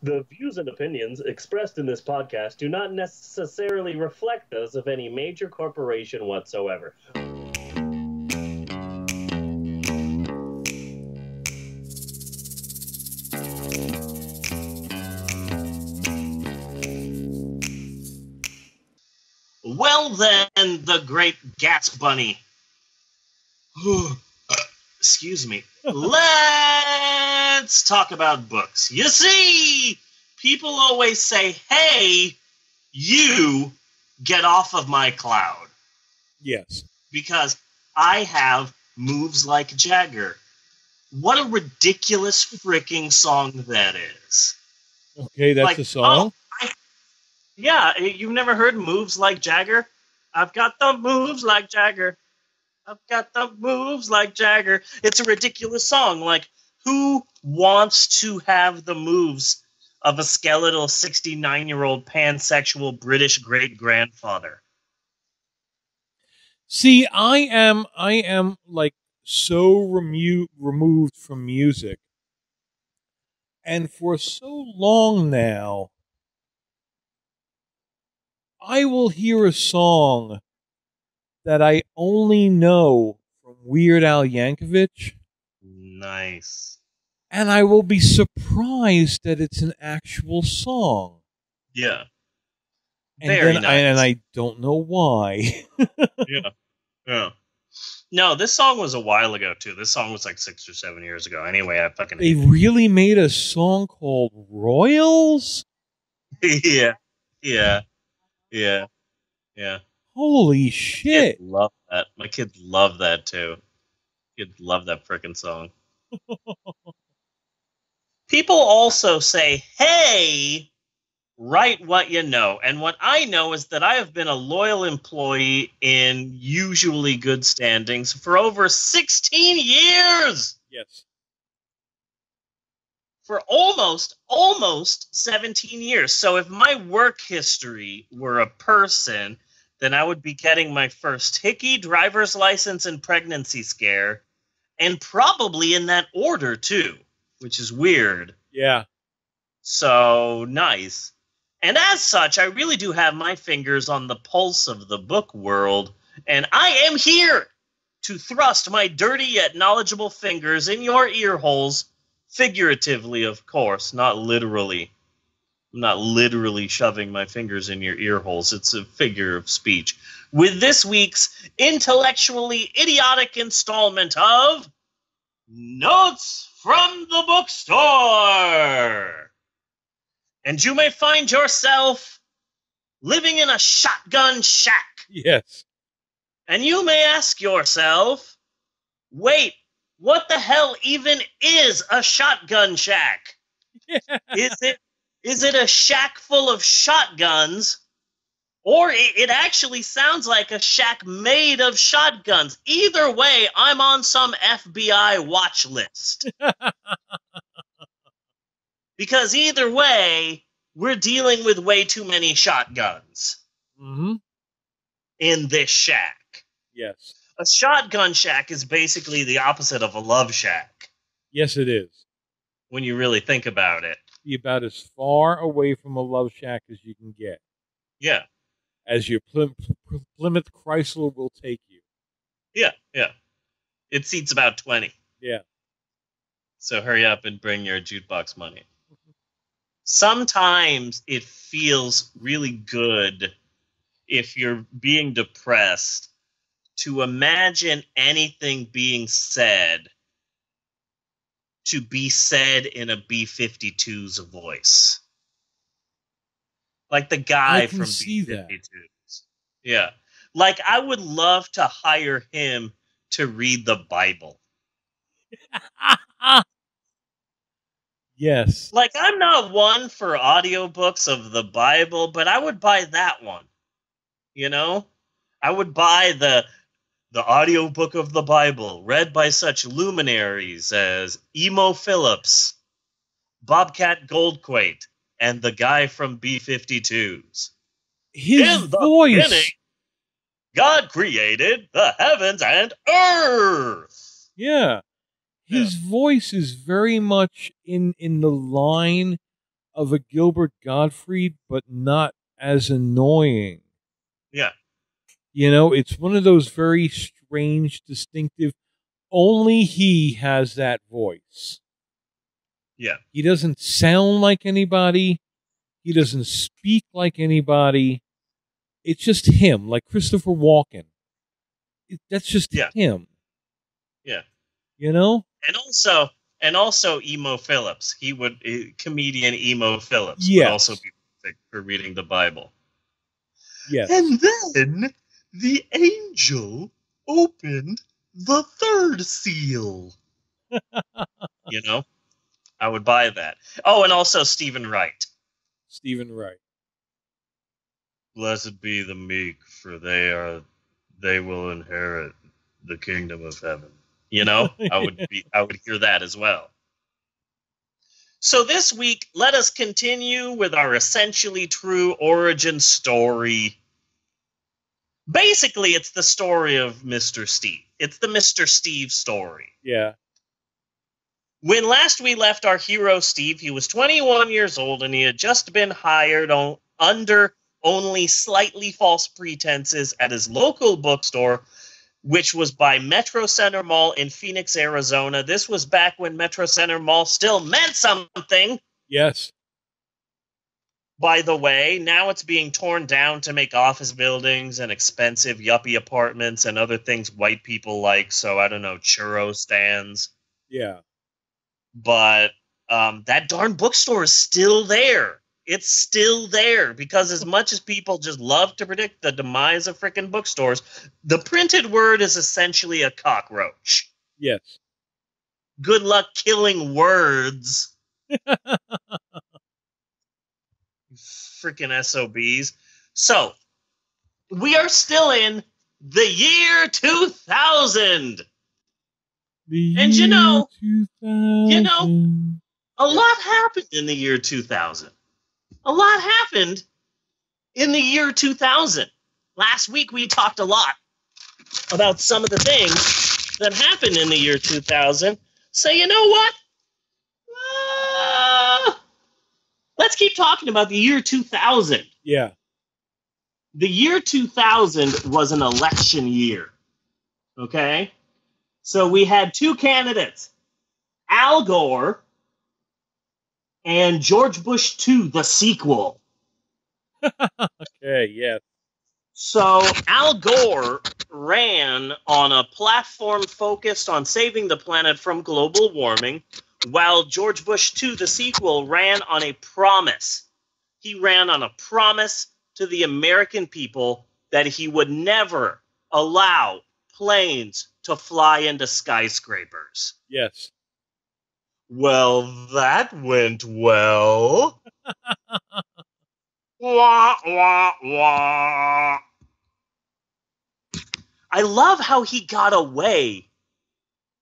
The views and opinions expressed in this podcast do not necessarily reflect those of any major corporation whatsoever. Well then, the great Gats Bunny. Excuse me. Let's talk about books. You see, people always say, hey, you get off of my cloud. Yes. Because I have moves like Jagger. What a ridiculous freaking song that is. Okay, that's like, a song? Oh, yeah, you've never heard moves like Jagger? I've got the moves like Jagger. I've got the moves like Jagger. It's a ridiculous song. Like, who wants to have the moves of a skeletal 69-year-old pansexual British great-grandfather? See, I am like so removed from music. And for so long now, I will hear a song that I only know from Weird Al Yankovic. Nice. And I will be surprised that it's an actual song. Yeah. Very nice. And I don't know why. Yeah. Yeah. No, this song was a while ago, too. This song was like 6 or 7 years ago. Anyway, I fucking... They really made a song called Royals? Yeah. Yeah. Yeah. Yeah. Holy shit! Love that. My kids love that too. Kids love that frickin' song. People also say, "Hey, write what you know," and what I know is that I have been a loyal employee in usually good standings for over 16 years. Yes. For almost 17 years. So if my work history were a person, then I would be getting my first hickey, driver's license, and pregnancy scare, and probably in that order, too, which is weird. Yeah. So, nice. And as such, I really do have my fingers on the pulse of the book world, and I am here to thrust my dirty yet knowledgeable fingers in your ear holes, figuratively, of course, not literally. I'm not literally shoving my fingers in your ear holes. It's a figure of speech. With this week's intellectually idiotic installment of Notes from the Bookstore. And you may find yourself living in a shotgun shack. Yes. And you may ask yourself, wait, what the hell even is a shotgun shack? Yeah. Is it a shack full of shotguns, or it actually sounds like a shack made of shotguns? Either way, I'm on some FBI watch list. Because either way, we're dealing with way too many shotguns in this shack. Yes. A shotgun shack is basically the opposite of a love shack. Yes, it is. When you really think about it. About as far away from a love shack as you can get. Yeah. As your Plymouth Chrysler will take you. Yeah, yeah. It seats about 20. Yeah. So hurry up and bring your jukebox money. Sometimes it feels really good if you're being depressed to imagine anything being said to be said in a B-52's voice. Like the guy from B-52s. Yeah. Like, I would love to hire him to read the Bible. Yes. Like, I'm not one for audiobooks of the Bible, but I would buy that one. You know? I would buy the audiobook of the Bible, read by such luminaries as Emo Phillips, Bobcat Goldthwait, and the guy from B-52s. His voice. God created the heavens and earth. Yeah. His voice is very much in the line of a Gilbert Gottfried, but not as annoying. Yeah. You know, it's one of those very strange, distinctive, only he has that voice. Yeah. He doesn't sound like anybody. He doesn't speak like anybody. It's just him, like Christopher Walken. That's just him. Yeah. You know? And also Emo Phillips. He would, comedian Emo Phillips would also be perfect for reading the Bible. Yes. And then the angel opened the third seal. You know? I would buy that. Oh, and also Stephen Wright. Stephen Wright. Blessed be the meek, for they will inherit the kingdom of heaven. You know, I would hear that as well. So this week, let us continue with our essentially true origin story. Basically, it's the story of Mr. Steve. It's the Mr. Steve story. Yeah. When last we left our hero, Steve, he was 21 years old and he had just been hired under only slightly false pretenses at his local bookstore, which was by Metro Center Mall in Phoenix, Arizona. This was back when Metro Center Mall still meant something. Yes. By the way, now it's being torn down to make office buildings and expensive yuppie apartments and other things white people like. So, I don't know, churro stands. Yeah. But that darn bookstore is still there. It's still there because as much as people just love to predict the demise of frickin' bookstores, the printed word is essentially a cockroach. Yes. Good luck killing words. Frickin' SOBs. So, we are still in the year 2000. And you know, 2000. You know, a lot happened in the year 2000. A lot happened in the year 2000. Last week, we talked a lot about some of the things that happened in the year 2000. So you know what? Let's keep talking about the year 2000. Yeah. The year 2000 was an election year. Okay? So we had two candidates, Al Gore and George Bush II, the sequel. Okay, yeah. So Al Gore ran on a platform focused on saving the planet from global warming, while George Bush II, the sequel, ran on a promise. He ran on a promise to the American people that he would never allow planes to fly into skyscrapers. Yes. Well, that went well. Wah, wah, wah. I love how he got away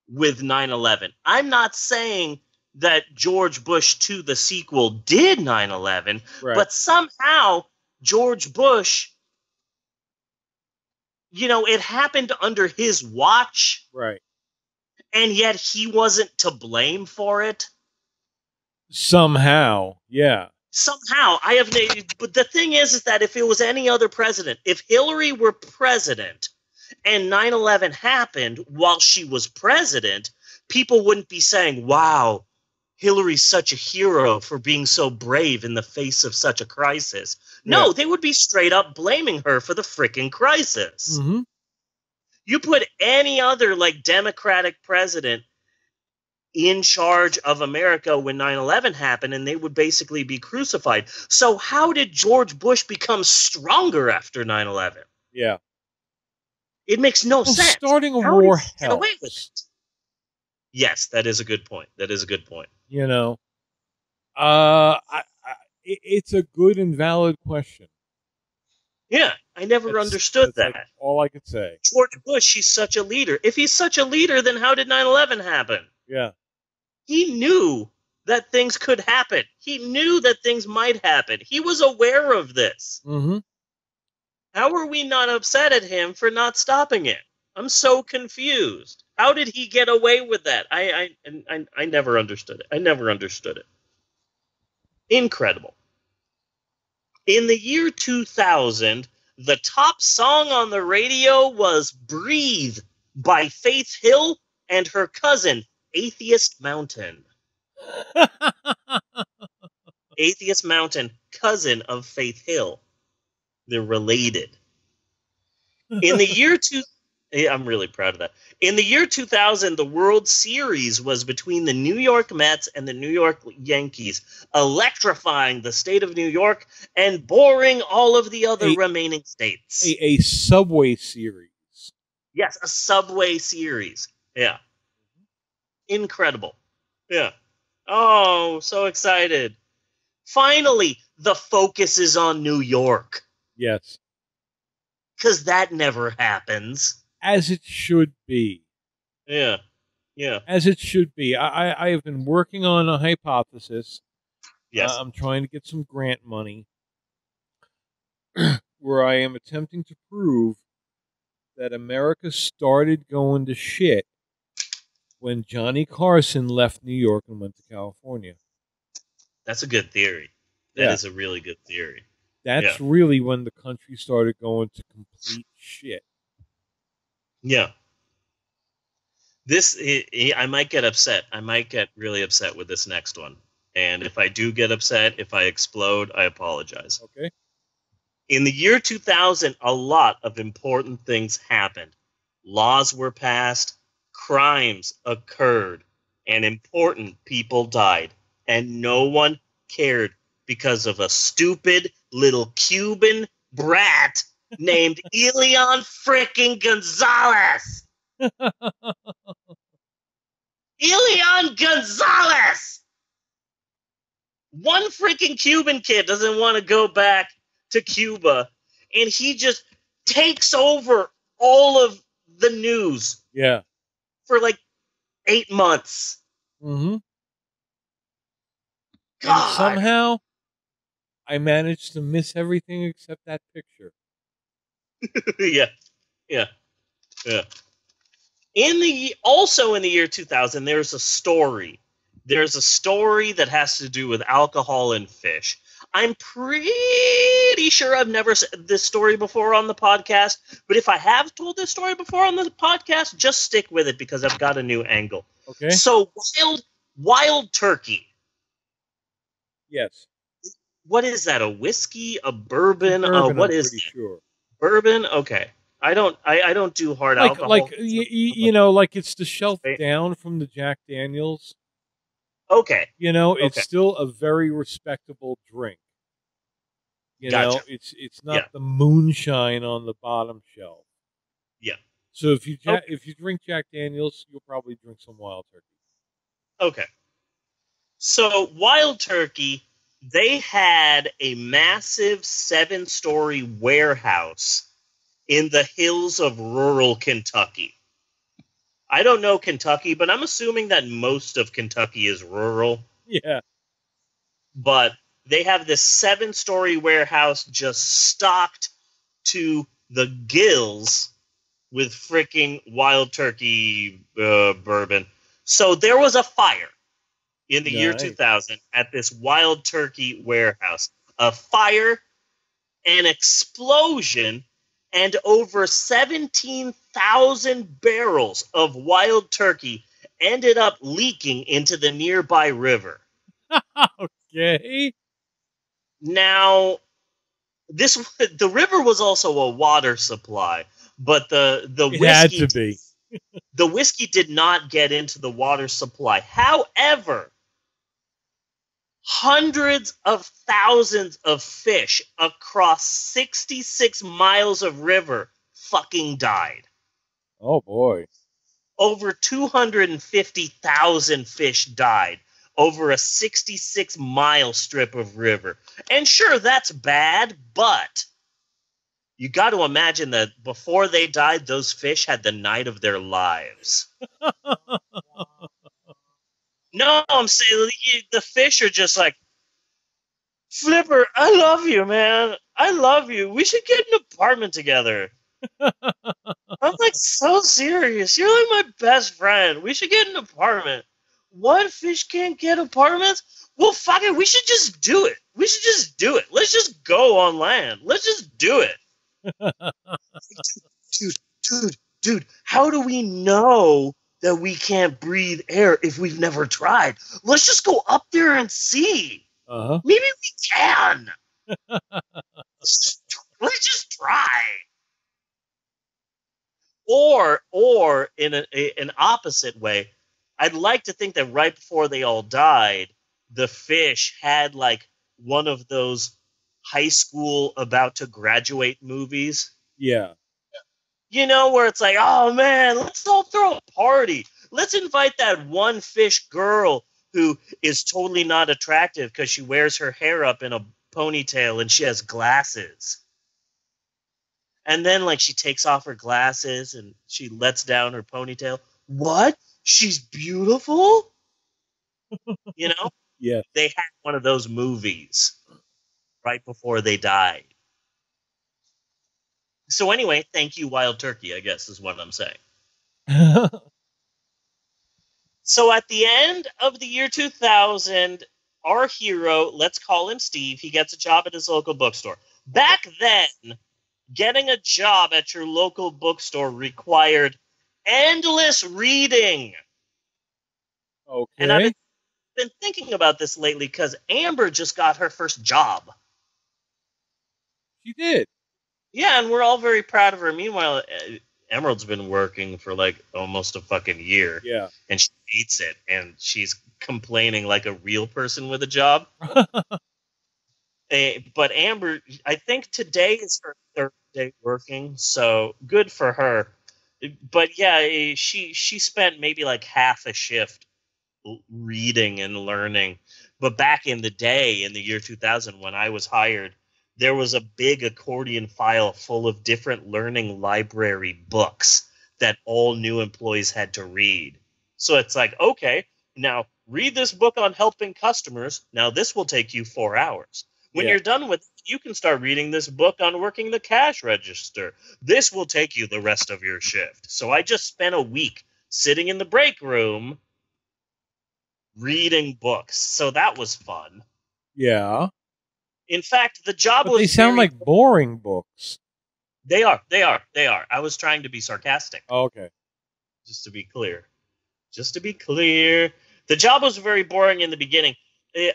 with 9/11. I'm not saying that George Bush 2, the sequel, did 9/11, right, but somehow George Bush, you know, it happened under his watch. Right. And yet he wasn't to blame for it. Somehow, yeah. Somehow. But the thing is that if it was any other president, if Hillary were president and 9/11 happened while she was president, people wouldn't be saying, wow, Hillary's such a hero for being so brave in the face of such a crisis. No, they would be straight up blaming her for the freaking crisis. Mm-hmm. You put any other, like, Democratic president in charge of America when 9/11 happened, and they would basically be crucified. So how did George Bush become stronger after 9/11? Yeah. It makes no sense. Starting a war helps. Get away with it. Yes, that is a good point. That is a good point. You know, it's a good and valid question. Yeah, I never understood that. Like all I could say. George Bush, he's such a leader. If he's such a leader, then how did 9/11 happen? Yeah. He knew that things could happen. He knew that things might happen. He was aware of this. Mm-hmm. How are we not upset at him for not stopping it? I'm so confused. How did he get away with that? I never understood it. I never understood it. Incredible. In the year 2000, the top song on the radio was Breathe by Faith Hill and her cousin, Atheist Mountain. Atheist Mountain, cousin of Faith Hill. They're related. In the year I'm really proud of that. In the year 2000, the World Series was between the New York Mets and the New York Yankees, electrifying the state of New York and boring all of the other remaining states. A Subway Series. Yes, a Subway Series. Yeah. Incredible. Yeah. Oh, so excited. Finally, the focus is on New York. Yes. Because that never happens. As it should be. Yeah. Yeah. As it should be. I have been working on a hypothesis. Yes. I'm trying to get some grant money where I am attempting to prove that America started going to shit when Johnny Carson left New York and went to California. That's a good theory. That is a really good theory. That's really when the country started going to complete shit. Yeah. I might get upset. I might get really upset with this next one. And if I do get upset, if I explode, I apologize. Okay. In the year 2000, a lot of important things happened. Laws were passed, crimes occurred, and important people died. And no one cared because of a stupid little Cuban brat named Elian frickin' Gonzalez. Elian Gonzalez! One frickin' Cuban kid doesn't want to go back to Cuba, and he just takes over all of the news. Yeah. For like 8 months. Mm-hmm. God. And somehow, I managed to miss everything except that picture. Yeah. Also in the year 2000, there's a story. There's a story that has to do with alcohol and fish. I'm pretty sure I've never said this story before on the podcast, but if I have told this story before on the podcast, just stick with it because I've got a new angle. Okay. So Wild Turkey. Yes. What is that? A whiskey? A bourbon? What is it? Sure. Bourbon? Okay. I don't do hard alcohol. Like you know, like it's the shelf down from the Jack Daniels. Okay. You know, it's still a very respectable drink. You know, it's not the moonshine on the bottom shelf. Yeah. So if you drink Jack Daniels, you'll probably drink some Wild Turkey. Okay. So Wild Turkey, they had a massive 7-story warehouse in the hills of rural Kentucky. I don't know Kentucky, but I'm assuming that most of Kentucky is rural. Yeah. But they have this 7-story warehouse just stocked to the gills with freaking Wild Turkey bourbon. So there was a fire in the year 2000 at this Wild Turkey warehouse. A fire, an explosion, and over 17,000 barrels of Wild Turkey ended up leaking into the nearby river. Okay. Now, the river was also a water supply, but the whiskey had to be. The whiskey did not get into the water supply. However, hundreds of thousands of fish across 66 miles of river fucking died. Oh, boy. Over 250,000 fish died over a 66-mile strip of river. And sure, that's bad, but you got to imagine that before they died, those fish had the night of their lives. No, I'm saying the fish are just like, Flipper, I love you, man. I love you. We should get an apartment together. I'm like so serious. You're like my best friend. We should get an apartment. What? Fish can't get apartments? Well, we should just do it. We should just do it. Let's just go on land. Let's just do it. Dude, how do we know that we can't breathe air if we've never tried? Let's just go up there and see. Uh-huh. Maybe we can. Let's just try. Or in an opposite way, I'd like to think that right before they all died, the fish had like one of those high school about to graduate movies. Yeah. You know, where it's like, oh, man, let's all throw a party. Let's invite that one fish girl who is totally not attractive because she wears her hair up in a ponytail and she has glasses. And then, like, she takes off her glasses and she lets down her ponytail. What? She's beautiful? You know? Yeah. They had one of those movies right before they died. So anyway, thank you, Wild Turkey, I guess is what I'm saying. So at the end of the year 2000, our hero, let's call him Steve, he gets a job at his local bookstore. Back then, getting a job at your local bookstore required endless reading. Okay. And I've been thinking about this lately because Amber just got her first job. She did. Yeah, and we're all very proud of her. Meanwhile, Emerald's been working for like almost a fucking year. Yeah. And she hates it. And she's complaining like a real person with a job. But Amber, I think today is her third day working. So good for her. But yeah, she spent maybe like half a shift reading and learning. But back in the day, in the year 2000, when I was hired, there was a big accordion file full of different learning library books that all new employees had to read. So it's like, okay, now read this book on helping customers. Now this will take you 4 hours. When you're done with it, you can start reading this book on working the cash register. This will take you the rest of your shift. So I just spent a week sitting in the break room reading books. So that was fun. Yeah. In fact, the job was... They sound like boring books. They are. I was trying to be sarcastic. Oh, okay. Just to be clear. The job was very boring in the beginning.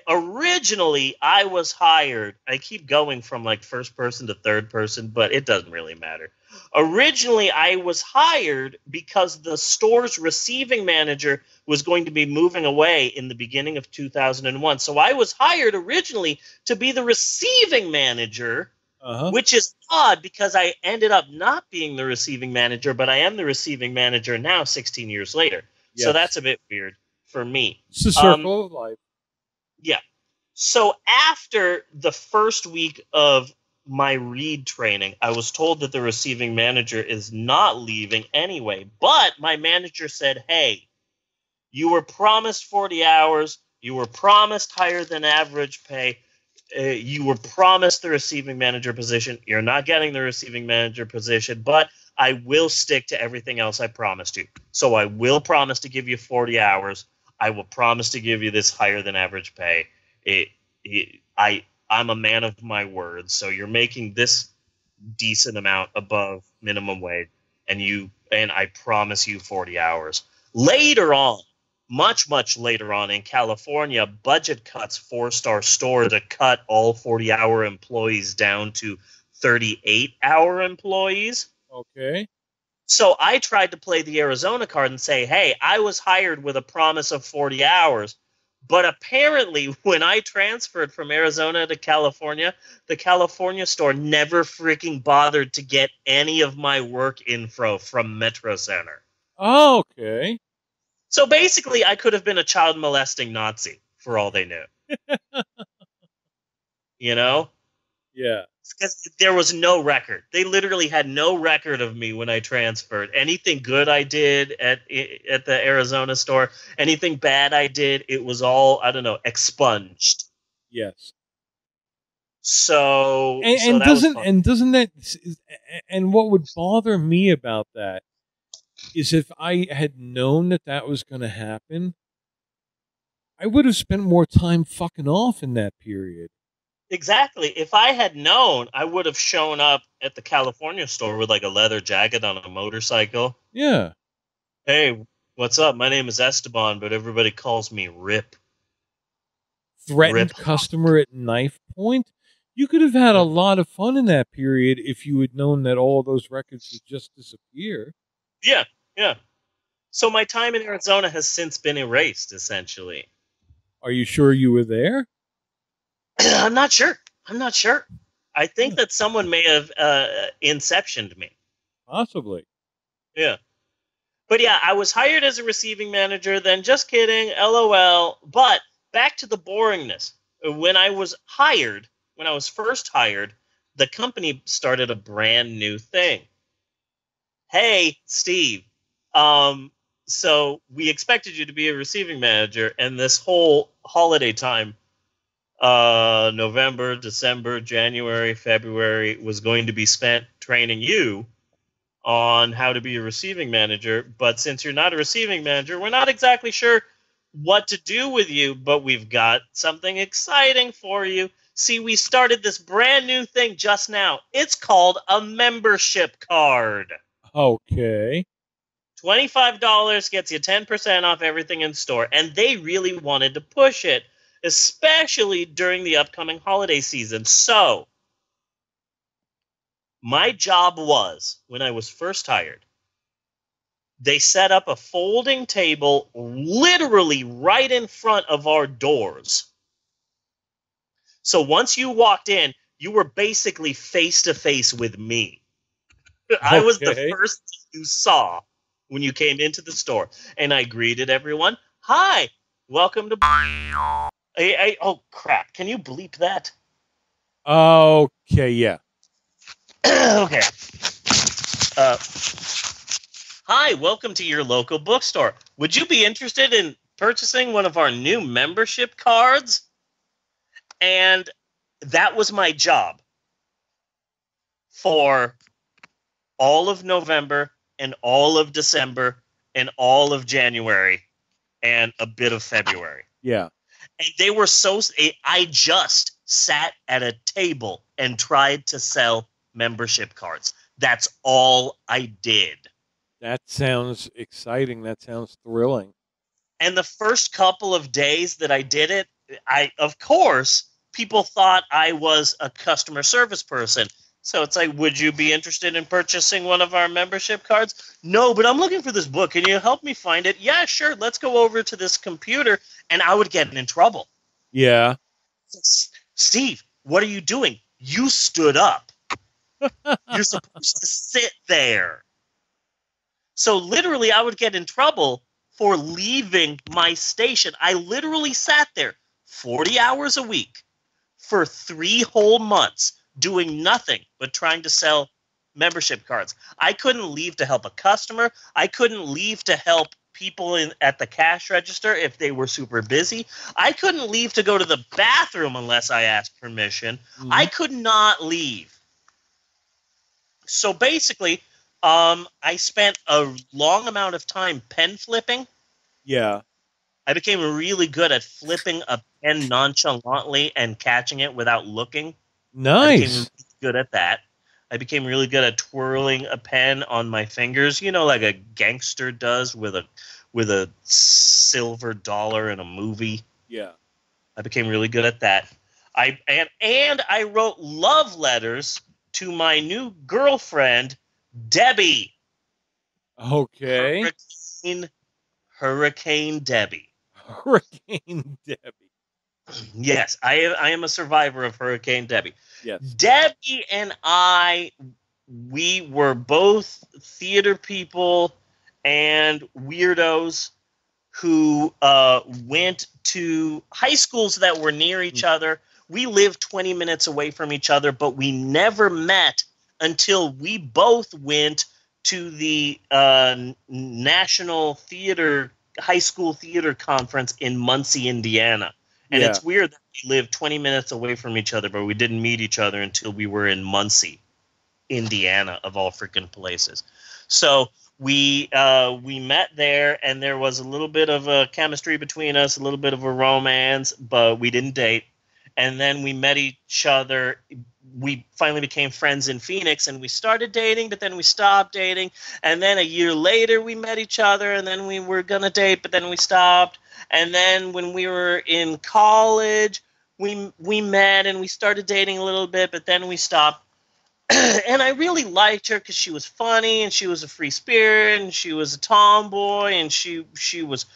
Originally, I was hired. I keep going from like first person to third person, but it doesn't really matter. Originally, I was hired because the store's receiving manager was going to be moving away in the beginning of 2001. So I was hired originally to be the receiving manager, which is odd because I ended up not being the receiving manager, but I am the receiving manager now 16 years later. Yes. So that's a bit weird for me. It's a circle of life. Yeah. So after the first week of my read training, I was told that the receiving manager is not leaving anyway. But my manager said, hey, you were promised 40 hours. You were promised higher than average pay. You were promised the receiving manager position. You're not getting the receiving manager position, but I will stick to everything else I promised you. So I will promise to give you 40 hours. I will promise to give you this higher than average pay. I'm a man of my word, so you're making this decent amount above minimum wage, and I promise you 40 hours. Later on, much, much later on in California, budget cuts forced our store to cut all 40-hour employees down to 38-hour employees. Okay. So I tried to play the Arizona card and say, hey, I was hired with a promise of 40 hours. But apparently when I transferred from Arizona to California, the California store never freaking bothered to get any of my work info from Metro Center. Oh, okay. So basically I could have been a child molesting Nazi for all they knew. You know? Yeah. Because there was no record. They literally had no record of me when I transferred. Anything good I did at the Arizona store, anything bad I did, it was all, I don't know, expunged. Yes. So and what would bother me about that is if I had known that was going to happen, I would have spent more time fucking off in that period. Exactly. If I had known, I would have shown up at the California store with like a leather jacket on a motorcycle. Yeah. Hey, what's up? My name is Esteban, but everybody calls me Rip. Threatened customer at knife point. You could have had a lot of fun in that period if you had known that all those records would just disappear. Yeah, yeah. So my time in Arizona has since been erased, essentially. Are you sure you were there? I'm not sure. I'm not sure. I think that someone may have inceptioned me. Possibly. Yeah. But yeah, I was hired as a receiving manager, then just kidding, LOL. But back to the boringness. When I was hired, when I was first hired, the company started a brand new thing. Hey, Steve, so we expected you to be a receiving manager, and this whole holiday time, November, December, January, February, was going to be spent training you on how to be a receiving manager. But since you're not a receiving manager, we're not exactly sure what to do with you, but we've got something exciting for you. See, we started this brand new thing just now. It's called a membership card. Okay. $25 gets you 10% off everything in store, and they really wanted to push it, especially during the upcoming holiday season. So, my job was, when I was first hired, they set up a folding table literally right in front of our doors. So once you walked in, you were basically face-to-face with me. Okay. I was the first you saw when you came into the store. And I greeted everyone. Hi, welcome to... oh, crap. Can you bleep that? Okay, yeah. Okay. Hi, welcome to your local bookstore. Would you be interested in purchasing one of our new membership cards? And that was my job for all of November and all of December and all of January and a bit of February. Yeah. And they were so, I just sat at a table and tried to sell membership cards. That's all I did. That sounds exciting. That sounds thrilling. And the first couple of days that I did it, of course, people thought I was a customer service person. So it's like, would you be interested in purchasing one of our membership cards? No, but I'm looking for this book. Can you help me find it? Yeah, sure. Let's go over to this computer. And I would get in trouble. Yeah. Steve, what are you doing? You stood up. You're supposed to sit there. So literally, I would get in trouble for leaving my station. I literally sat there 40 hours a week for 3 whole months doing nothing but trying to sell membership cards. I couldn't leave to help a customer. I couldn't leave to help people at the cash register if they were super busy. I couldn't leave to go to the bathroom unless I asked permission. Mm-hmm. I could not leave. So basically, I spent a long amount of time pen flipping. Yeah. I became really good at flipping a pen nonchalantly and catching it without looking. Nice. I became really good at that. I became really good at twirling a pen on my fingers, you know, like a gangster does with a silver dollar in a movie. Yeah. I became really good at that. And I wrote love letters to my new girlfriend, Debbie. Okay. Hurricane Debbie. Hurricane Debbie. Yes, I am a survivor of Hurricane Debbie. Yes. Debbie and I, we were both theater people and weirdos who went to high schools that were near each other. We lived 20 minutes away from each other, but we never met until we both went to the National Theater High School Theater Conference in Muncie, Indiana. And yeah, it's weird that we lived 20 minutes away from each other, but we didn't meet each other until we were in Muncie, Indiana, of all freaking places. So We met there, and there was a little bit of a chemistry between us, a little bit of a romance, but we didn't date. And then we met each other. We finally became friends in Phoenix, and we started dating, but then we stopped dating. And then a year later, we met each other, and then we were going to date, but then we stopped. And then when we were in college, we met, and we started dating a little bit, but then we stopped. And I really liked her because she was funny, and she was a free spirit, and she was a tomboy, and she was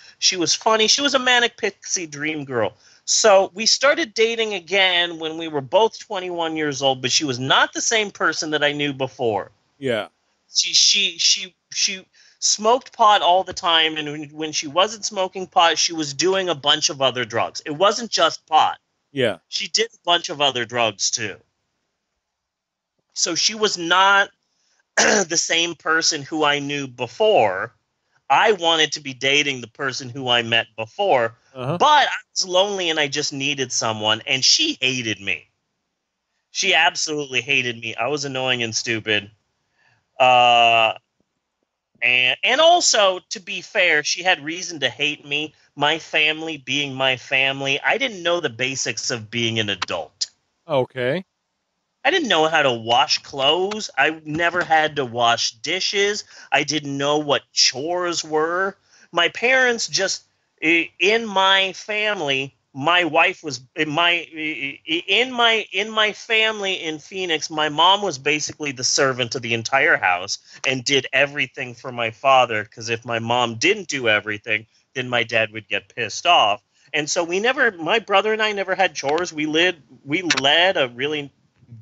funny. She was a manic pixie dream girl. So we started dating again when we were both 21 years old, but she was not the same person that I knew before. Yeah. She smoked pot all the time, and when she wasn't smoking pot, she was doing a bunch of other drugs. It wasn't just pot. Yeah. She did a bunch of other drugs too. So she was not the same person who I knew before. I wanted to be dating the person who I met before, but I was lonely and I just needed someone, and she hated me. She absolutely hated me. I was annoying and stupid. And also, to be fair, she had reason to hate me. My family being my family, I didn't know the basics of being an adult. Okay. I didn't know how to wash clothes. I never had to wash dishes. I didn't know what chores were. My parents just, in my family, my wife was in my family in Phoenix, my mom was basically the servant of the entire house and did everything for my father, because if my mom didn't do everything, then my dad would get pissed off. And so we never, my brother and I never had chores. We led a really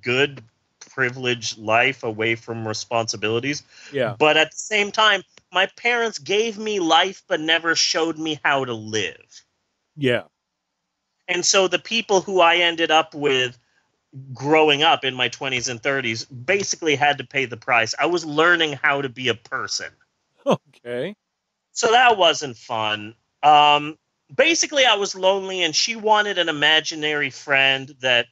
good privileged life away from responsibilities. Yeah. But at the same time, my parents gave me life but never showed me how to live. Yeah. And so the people who I ended up with growing up in my 20s and 30s basically had to pay the price. I was learning how to be a person. Okay. So that wasn't fun. Basically, I was lonely, and she wanted an imaginary friend that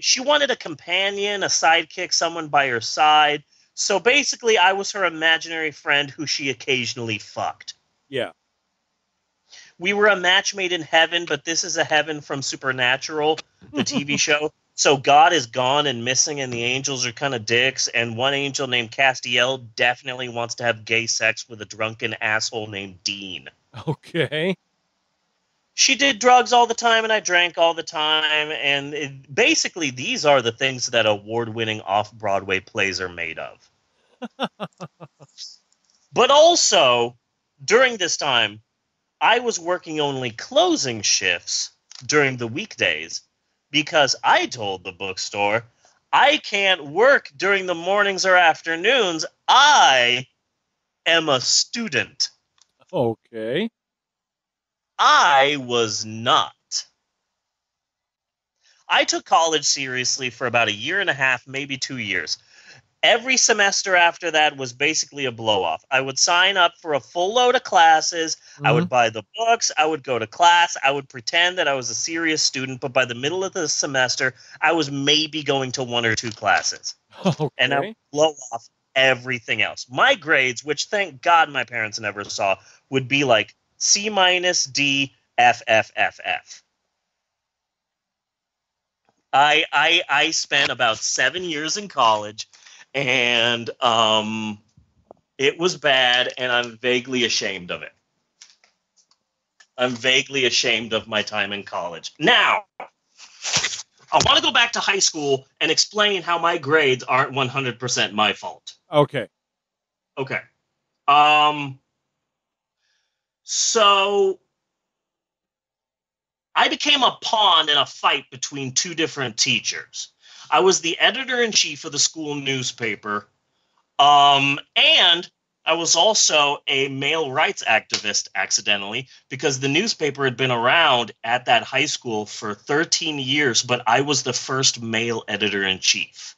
she wanted a companion, a sidekick, someone by her side. So basically, I was her imaginary friend who she occasionally fucked. Yeah. We were a match made in heaven, but this is a heaven from Supernatural, the TV show. So God is gone and missing, and the angels are kind of dicks. And one angel named Castiel definitely wants to have gay sex with a drunken asshole named Dean. Okay. She did drugs all the time, and I drank all the time, and basically these are the things that award-winning off-Broadway plays are made of. But also, during this time, I was working only closing shifts during the weekdays, because I told the bookstore, I can't work during the mornings or afternoons. I am a student. Okay. I was not. I took college seriously for about a year and a half, maybe 2 years. Every semester after that was basically a blow-off. I would sign up for a full load of classes. Mm-hmm. I would buy the books. I would go to class. I would pretend that I was a serious student. But by the middle of the semester, I was maybe going to one or two classes. Okay. And I would blow off everything else. My grades, which thank God my parents never saw, would be like C-D, F. I spent about 7 years in college, and it was bad, and I'm vaguely ashamed of it. I'm vaguely ashamed of my time in college. Now, I want to go back to high school and explain how my grades aren't 100% my fault. Okay. So I became a pawn in a fight between two different teachers. I was the editor-in-chief of the school newspaper, and I was also a male rights activist accidentally, because the newspaper had been around at that high school for 13 years, but I was the first male editor-in-chief.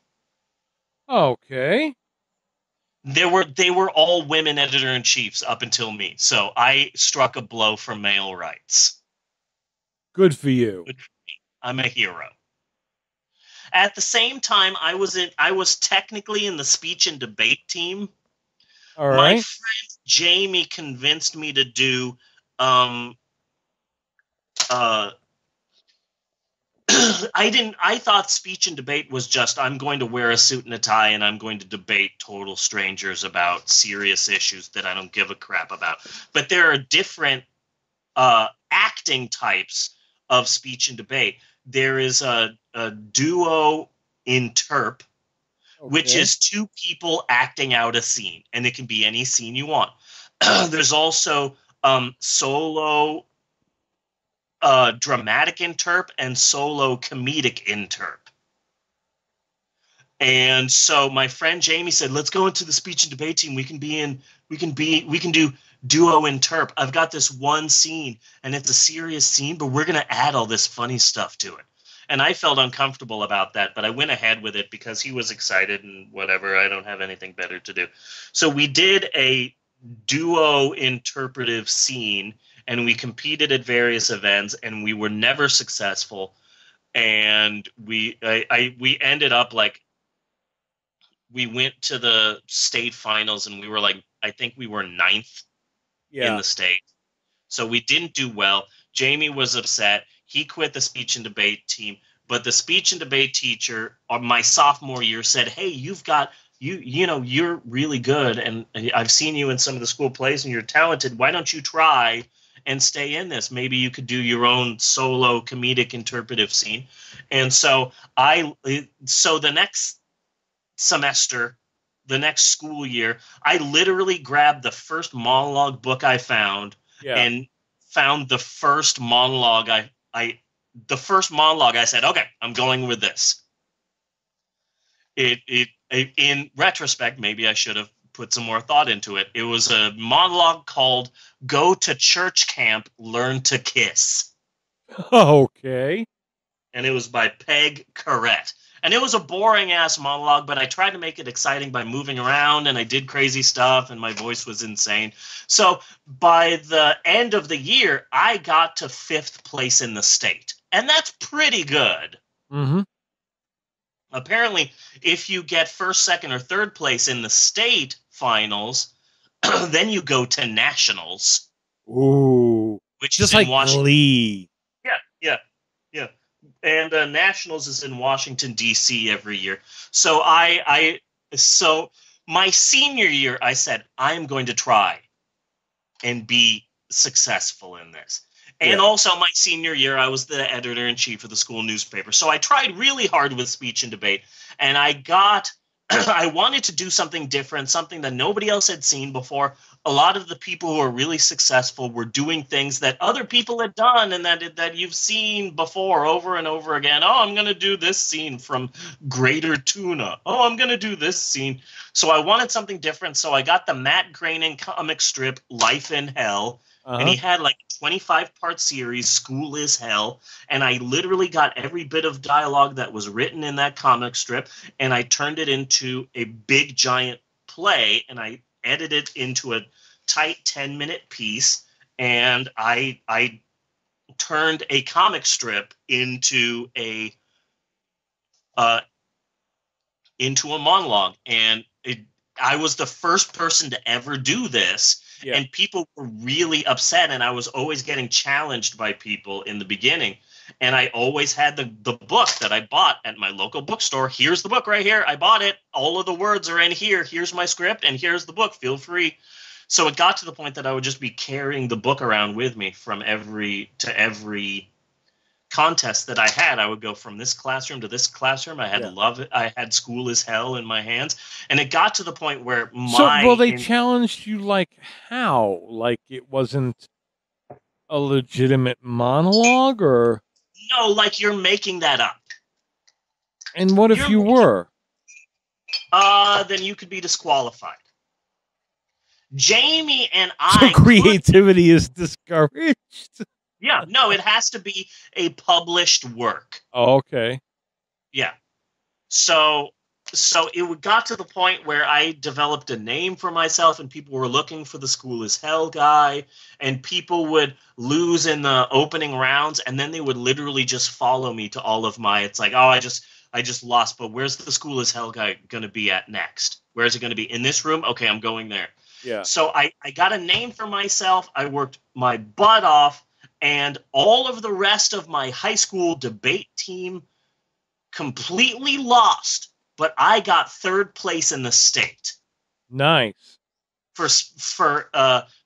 Okay. They were all women editor-in-chiefs up until me, so I struck a blow for male rights. Good for you. I'm a hero. At the same time, I was technically in the speech and debate team, All right. My friend Jamie convinced me to do I thought speech and debate was just, I'm going to wear a suit and a tie and I'm going to debate total strangers about serious issues that I don't give a crap about. But there are different acting types of speech and debate. There is a duo interp, which is two people acting out a scene, and it can be any scene you want. There's also solo dramatic interp and solo comedic interp. And so my friend Jamie said, let's go into the speech and debate team. We can do duo interp. I've got this one scene and it's a serious scene, but we're going to add all this funny stuff to it. And I felt uncomfortable about that, but I went ahead with it because he was excited and whatever. I don't have anything better to do. So we did a duo interpretive scene, and we competed at various events, and we were never successful. And we ended up like, we went to the state finals, and we were like, I think we were 9th in the state. So we didn't do well. Jamie was upset. He quit the speech and debate team, but the speech and debate teacher on my sophomore year said, hey, you've got, you know, you're really good. And I've seen you in some of the school plays and you're talented. Why don't you try and stay in this? Maybe you could do your own solo comedic interpretive scene. And so so the next semester, the next school year, I literally grabbed the first monologue book I found and found the first monologue. I said, okay, I'm going with this. In retrospect, maybe I should have put some more thought into it. It was a monologue called Go to Church Camp, Learn to Kiss. Okay. And it was by Peg Carette. And it was a boring-ass monologue, but I tried to make it exciting by moving around, and I did crazy stuff, and my voice was insane. So by the end of the year, I got to 5th place in the state. And that's pretty good. Mm-hmm. Apparently, if you get 1st, 2nd, or 3rd place in the state finals, then you go to nationals. Ooh. Which is like Washington. Glee. Yeah. And nationals is in Washington, D.C. every year. So so my senior year, I said, I'm going to try and be successful in this. And also my senior year, I was the editor in chief of the school newspaper. So I tried really hard with speech and debate, and I wanted to do something different, something that nobody else had seen before. A lot of the people who are really successful were doing things that other people had done and that you've seen before over and over again. Oh, I'm going to do this scene from Greater Tuna. Oh, I'm going to do this scene. So I wanted something different. So I got the Matt Groening comic strip, Life in Hell. Uh-huh. And he had like a 25-part series, School is Hell. And I literally got every bit of dialogue that was written in that comic strip. And I turned it into a big, giant play. And I edited into a tight 10-minute piece, and I turned a comic strip into a monologue, and I was the first person to ever do this, and people were really upset, and I was always getting challenged by people in the beginning, and I always had the book that I bought at my local bookstore. Here's the book right here. I bought it. All of the words are in here. Here's my script, and here's the book. Feel free. So it got to the point that I would just be carrying the book around with me from every contest that I had. I would go from this classroom to this classroom. I had Love It. I had School is Hell in my hands, and it got to the point where they challenged you, like how? Like it wasn't a legitimate monologue, or? No, like you're making that up. And what if you were? Then you could be disqualified. Jamie and I. So creativity is discouraged. Yeah, no, it has to be a published work. Oh, okay. Yeah. So it got to the point where I developed a name for myself, and people were looking for the School is Hell guy, and people would lose in the opening rounds, and then they would literally just follow me to all of my, it's like, oh, I just lost, but where's the School is Hell guy going to be at next? Where's it going to be? In this room? Okay, I'm going there. Yeah. So I got a name for myself. I worked my butt off, and all of the rest of my high school debate team completely lost, but I got third place in the state. Nice. For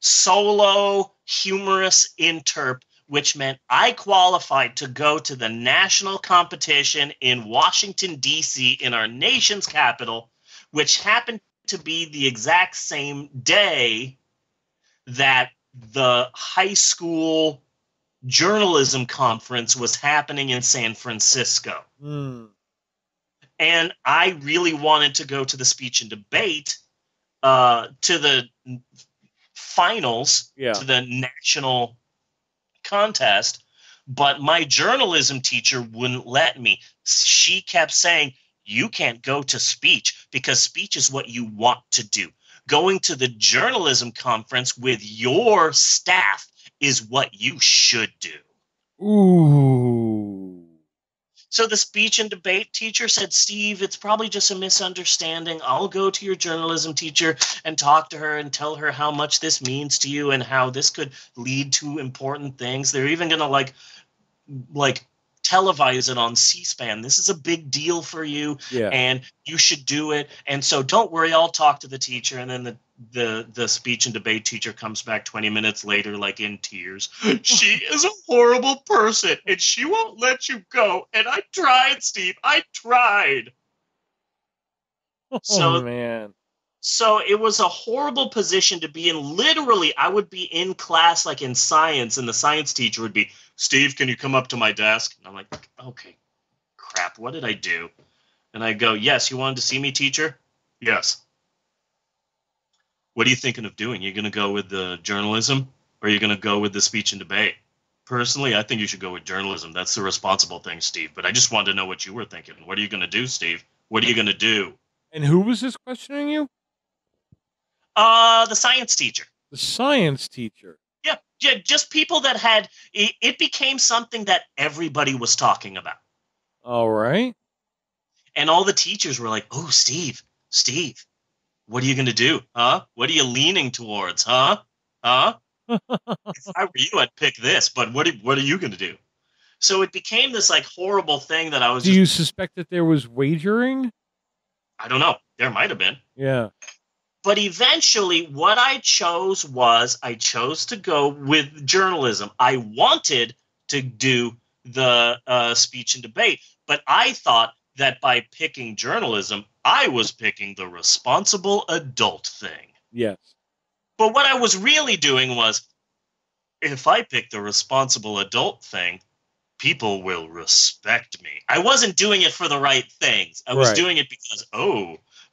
solo humorous interp, which meant I qualified to go to the national competition in Washington, D.C., in our nation's capital, which happened to be the exact same day that the high school journalism conference was happening in San Francisco. Mm. And I really wanted to go to the speech and debate, to the finals, to the national contest, but my journalism teacher wouldn't let me. She kept saying, you can't go to speech because speech is what you want to do. Going to the journalism conference with your staff is what you should do. Ooh. So the speech and debate teacher said, Steve, it's probably just a misunderstanding. I'll go to your journalism teacher and talk to her and tell her how much this means to you and how this could lead to important things. They're even going to like televise it on C-SPAN. This is a big deal for you, and you should do it. And so don't worry, I'll talk to the teacher. And then the speech and debate teacher comes back 20 minutes later, like in tears. She is a horrible person and she won't let you go. And I tried, Steve. I tried. Oh, so, man. So it was a horrible position to be in. Literally, I would be in class, like in science, and the science teacher would be, Steve, can you come up to my desk? And I'm like, okay, crap, what did I do? And I go, yes, you wanted to see me, teacher? Yes. What are you thinking of doing? You're going to go with the journalism or you're going to go with the speech and debate? Personally, I think you should go with journalism. That's the responsible thing, Steve. But I just wanted to know what you were thinking. What are you going to do, Steve? What are you going to do? And who was this questioning you? The science teacher. The science teacher. Yeah, just people that had it became something that everybody was talking about. All right. And all the teachers were like, oh, Steve, what are you going to do? Huh? What are you leaning towards? Huh? If I were you, I'd pick this. But what are you going to do? So it became this like horrible thing that I was. Do you suspect that there was wagering? I don't know. There might have been. Yeah. But eventually what I chose was I chose to go with journalism. I wanted to do the speech and debate, but I thought that by picking journalism, I was picking the responsible adult thing. Yes. But what I was really doing was if I pick the responsible adult thing, people will respect me. I wasn't doing it for the right things. I was doing it because,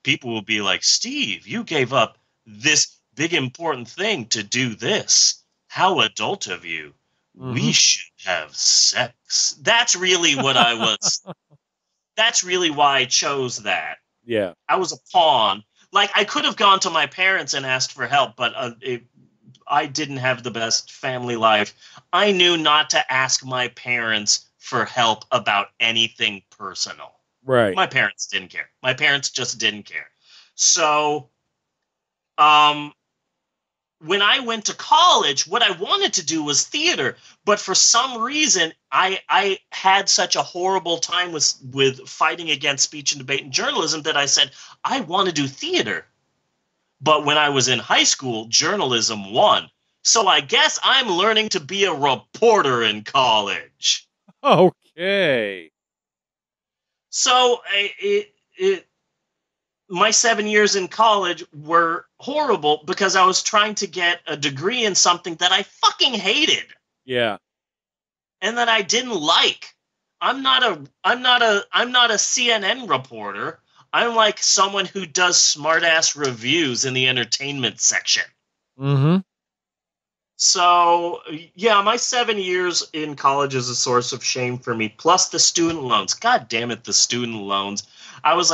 people will be like, Steve, you gave up this big important thing to do this. How adult of you. Mm-hmm. We should have sex. That's really what I was. That's really why I chose that. Yeah. I was a pawn. Like, I could have gone to my parents and asked for help, but I didn't have the best family life. I knew not to ask my parents for help about anything personal. Right. My parents didn't care. My parents just didn't care. So when I went to college, what I wanted to do was theater. But for some reason, I had such a horrible time with fighting against speech and debate and journalism that I said, I want to do theater. But when I was in high school, journalism won. So I guess I'm learning to be a reporter in college. Okay. So my 7 years in college were horrible because I was trying to get a degree in something that I fucking hated. Yeah. And that I didn't like. I'm not a CNN reporter. I'm like someone who does smart-ass reviews in the entertainment section. Mm-hmm. So, yeah, my 7 years in college is a source of shame for me, plus the student loans. God damn it, the student loans. I was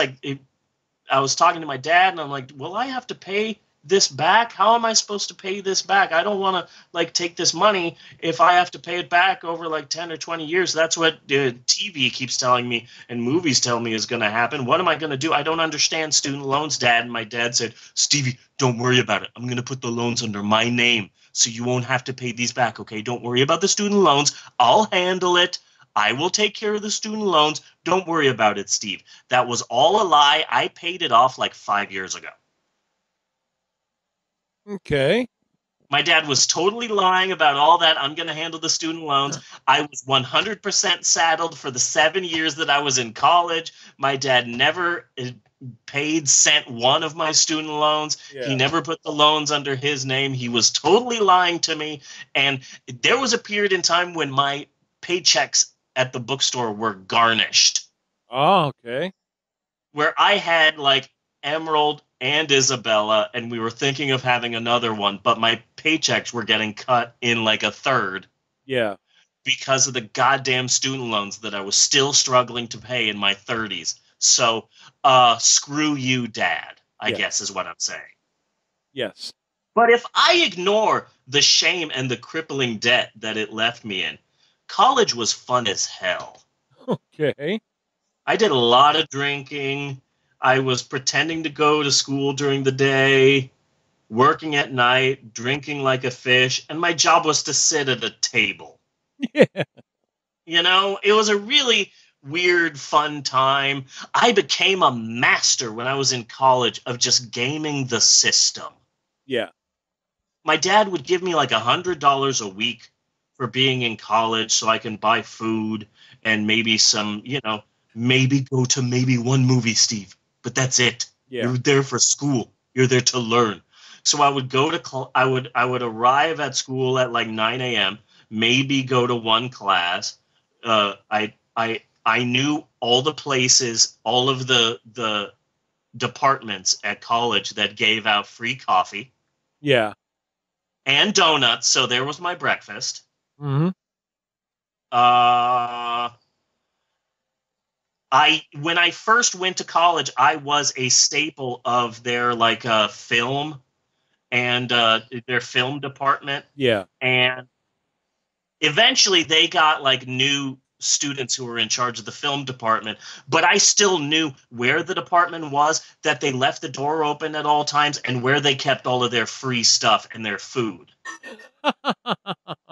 talking to my dad, and I'm like, will I have to pay this back? How am I supposed to pay this back? I don't want to like take this money if I have to pay it back over like 10 or 20 years. That's what TV keeps telling me and movies tell me is going to happen. What am I going to do? I don't understand student loans, Dad. And my dad said, Stevie, don't worry about it. I'm going to put the loans under my name so you won't have to pay these back. Okay, don't worry about the student loans. I'll handle it. I will take care of the student loans. Don't worry about it, Steve. That was all a lie. I paid it off like 5 years ago. Okay. My dad was totally lying about all that. I'm going to handle the student loans. I was 100% saddled for the 7 years that I was in college. My dad never paid cent one of my student loans. Yeah. He never put the loans under his name. He was totally lying to me. And there was a period in time when my paychecks at the bookstore were garnished. Oh, okay. Where I had like Emerald and Isabella, and we were thinking of having another one, but my paychecks were getting cut in like a third. Yeah. Because of the goddamn student loans that I was still struggling to pay in my 30s. So, screw you, Dad, I guess is what I'm saying. Yes. But if I ignore the shame and the crippling debt that it left me in, college was fun as hell. Okay. I did a lot of drinking. I was pretending to go to school during the day, working at night, drinking like a fish, and my job was to sit at a table. Yeah. You know, it was a really weird, fun time. I became a master when I was in college of just gaming the system. Yeah. My dad would give me like $100 a week for being in college so I can buy food and maybe some, you know, maybe go to maybe one movie, Steve. But that's it. Yeah. You're there for school. You're there to learn. So I would go to I would arrive at school at like 9 a.m. Maybe go to one class. I knew all the places, all of the departments at college that gave out free coffee. Yeah. And donuts. So there was my breakfast. Mm-hmm. When I first went to college, I was a staple of their like film and their film department. Yeah. And eventually they got like new students who were in charge of the film department. But I still knew where the department was, that they left the door open at all times and where they kept all of their free stuff and their food.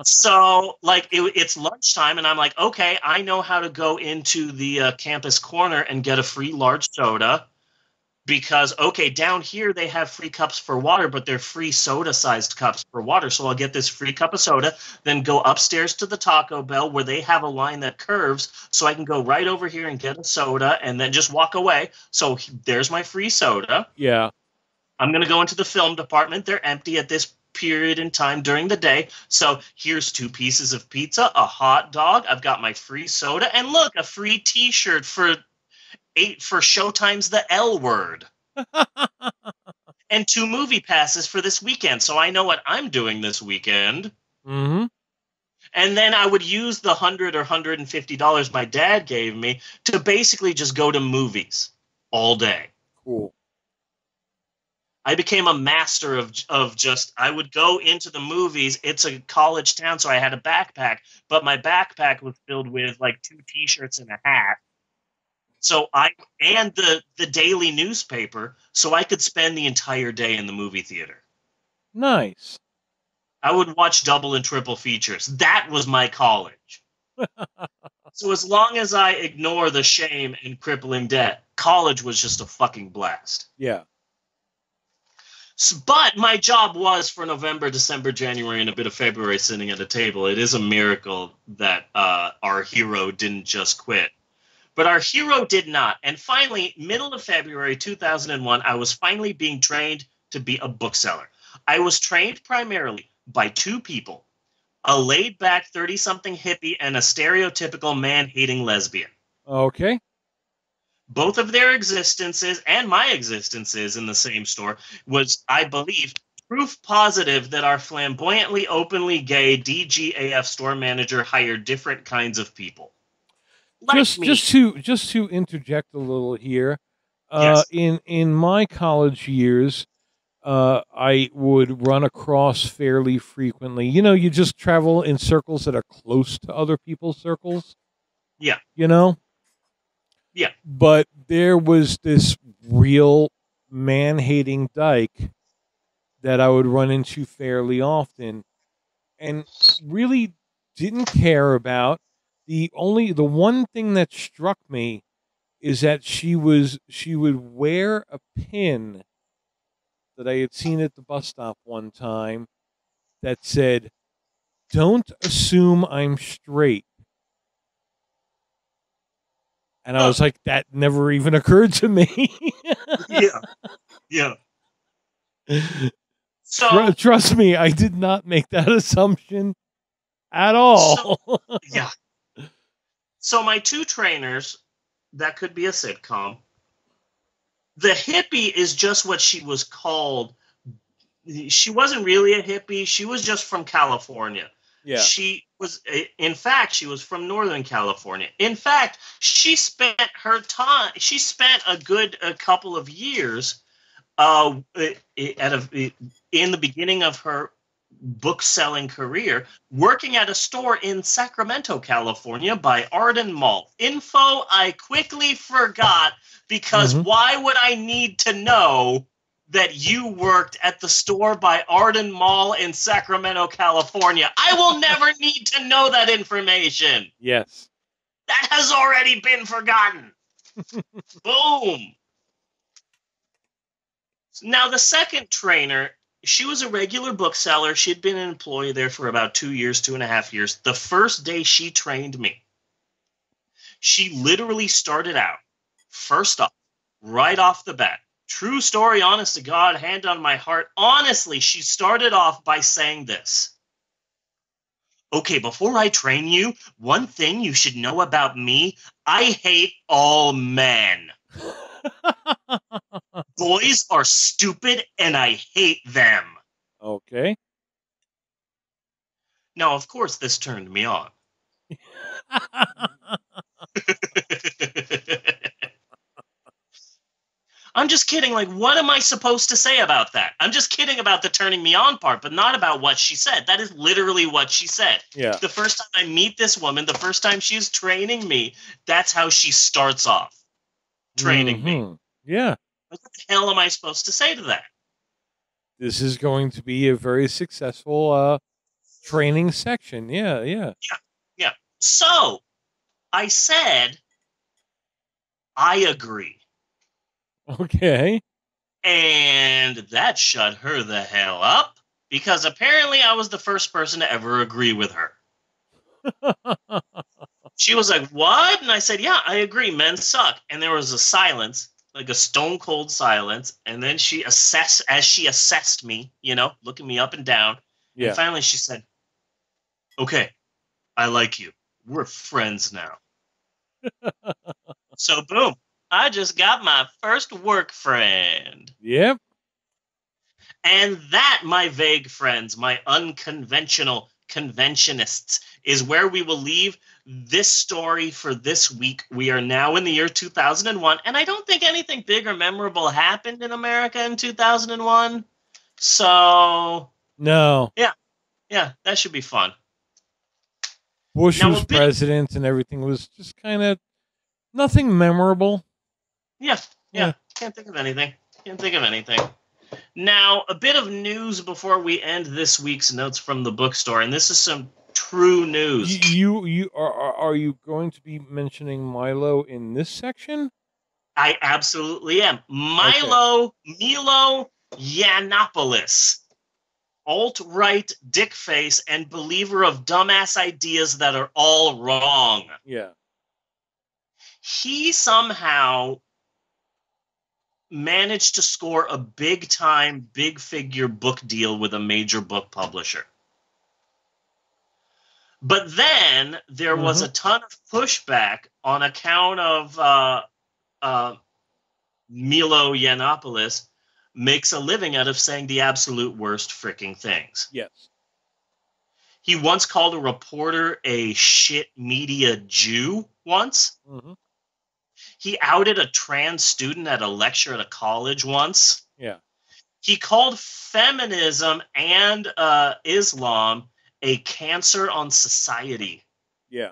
So like it's lunchtime and I'm like, okay, I know how to go into the campus corner and get a free large soda because, okay, down here they have free cups for water, but they're free soda sized cups for water. So I'll get this free cup of soda, then go upstairs to the Taco Bell where they have a line that curves. So I can go right over here and get a soda and then just walk away. So there's my free soda. Yeah. I'm going to go into the film department. They're empty at this period in time during the day. So here's two pieces of pizza, a hot dog. I've got my free soda and look, a free t-shirt for Showtime's The L Word and two movie passes for this weekend. So I know what I'm doing this weekend. Mm-hmm. And then I would use the $100 or $150 my dad gave me to basically just go to movies all day. Cool. I became a master of just, I would go into the movies. It's a college town, so I had a backpack, but my backpack was filled with like two t-shirts and a hat. So and the daily newspaper, so I could spend the entire day in the movie theater. Nice. I would watch double and triple features. That was my college. So as long as I ignore the shame and crippling debt, college was just a fucking blast. Yeah. But my job was for November, December, January, and a bit of February sitting at a table. It is a miracle that our hero didn't just quit. But our hero did not. And finally, middle of February 2001, I was finally being trained to be a bookseller. I was trained primarily by two people, a laid-back 30-something hippie and a stereotypical man-hating lesbian. Okay. Both of their existences and my existences in the same store was, I believe, proof positive that our flamboyantly openly gay DGAF store manager hired different kinds of people. Like just to interject a little here, yes. In my college years, I would run across fairly frequently. You know, you just travel in circles that are close to other people's circles. Yeah. You know? Yeah. But there was this real man-hating dyke that I would run into fairly often and really didn't care about. The one thing that struck me is that she would wear a pin that I had seen at the bus stop one time that said, "Don't assume I'm straight." And I was like, that never even occurred to me. Yeah. So trust me, I did not make that assumption at all. So, yeah. So my two trainers, that could be a sitcom. The hippie is just what she was called. She wasn't really a hippie. She was just from California. Yeah. She was, in fact, she was from Northern California. In fact, she spent a good couple of years in the beginning of her book selling career working at a store in Sacramento, California by Arden Mall. Info I quickly forgot. Because why would I need to know that you worked at the store by Arden Mall in Sacramento, California? I will never need to know that information. Yes. That has already been forgotten. Boom. Now, the second trainer, she was a regular bookseller. She had been an employee there for about 2.5 years. The first day she trained me, she literally started out. First off, right off the bat, true story, honest to God, hand on my heart. Honestly, she started off by saying this. Okay, before I train you, one thing you should know about me, I hate all men. Boys are stupid and I hate them. Okay. Now, of course, this turned me on. I'm just kidding. Like, what am I supposed to say about that? I'm just kidding about the turning me on part, but not about what she said. That is literally what she said. Yeah. The first time I meet this woman, the first time she's training me, that's how she starts off training me. Yeah. What the hell am I supposed to say to that? This is going to be a very successful training section. Yeah. So I said, I agree. Okay. And that shut her the hell up, because apparently I was the first person to ever agree with her. She was like, what? And I said, yeah, I agree. Men suck. And there was a silence, like a stone cold silence. And then she assessed me, you know, looking me up and down. Yeah. And finally she said, okay, I like you. We're friends now. So boom. I just got my first work friend. Yep. And that, my vague friends, my unconventional conventionists, is where we will leave this story for this week. We are now in the year 2001, and I don't think anything big or memorable happened in America in 2001. So... no. Yeah, that should be fun. Bush was president and everything was just kind of nothing memorable. Yeah. Can't think of anything. Now, a bit of news before we end this week's Notes from the Bookstore, and this is some true news. You are you going to be mentioning Milo in this section? I absolutely am. Milo Yiannopoulos, alt-right dickface and believer of dumbass ideas that are all wrong. Yeah. He somehow managed to score a big-time, big-figure book deal with a major book publisher. But then there was a ton of pushback on account of Milo Yiannopoulos makes a living out of saying the absolute worst freaking things. Yes. He once called a reporter a shit media Jew once. Mm-hmm. He outed a trans student at a lecture at a college once. Yeah. He called feminism and Islam a cancer on society. Yeah.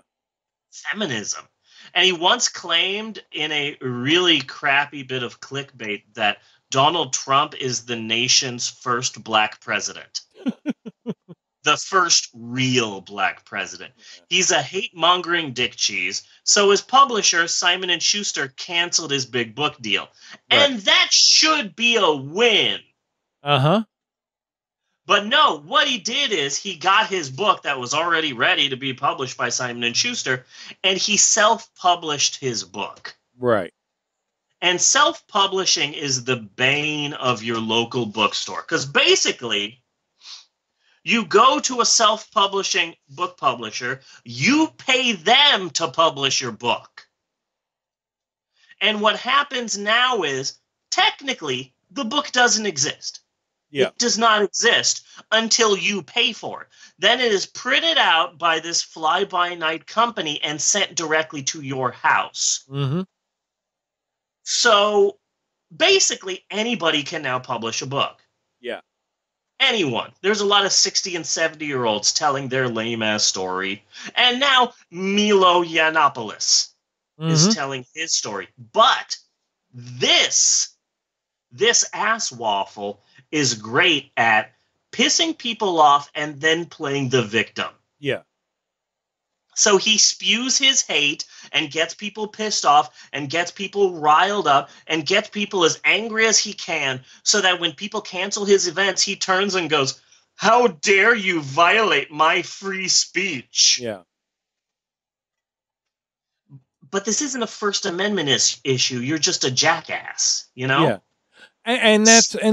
Feminism. And he once claimed in a really crappy bit of clickbait that Donald Trump is the nation's first black president. The first real black president. He's a hate-mongering dick cheese, so his publisher, Simon & Schuster, canceled his big book deal. Right. And that should be a win. Uh-huh. But no, what he did is he got his book that was already ready to be published by Simon & Schuster, and he self-published his book. Right. And self-publishing is the bane of your local bookstore, because basically... you go to a self-publishing book publisher, you pay them to publish your book. And what happens now is, technically, the book doesn't exist. Yeah. It does not exist until you pay for it. Then it is printed out by this fly-by-night company and sent directly to your house. Mm-hmm. So, basically, anybody can now publish a book. Yeah. Anyone. There's a lot of 60 and 70-year-olds telling their lame-ass story. And now Milo Yiannopoulos is telling his story. But this ass waffle is great at pissing people off and then playing the victim. Yeah. So he spews his hate and gets people pissed off and gets people riled up and gets people as angry as he can, so that when people cancel his events, he turns and goes, "How dare you violate my free speech?" Yeah. But this isn't a First Amendment issue. You're just a jackass, you know? Yeah. And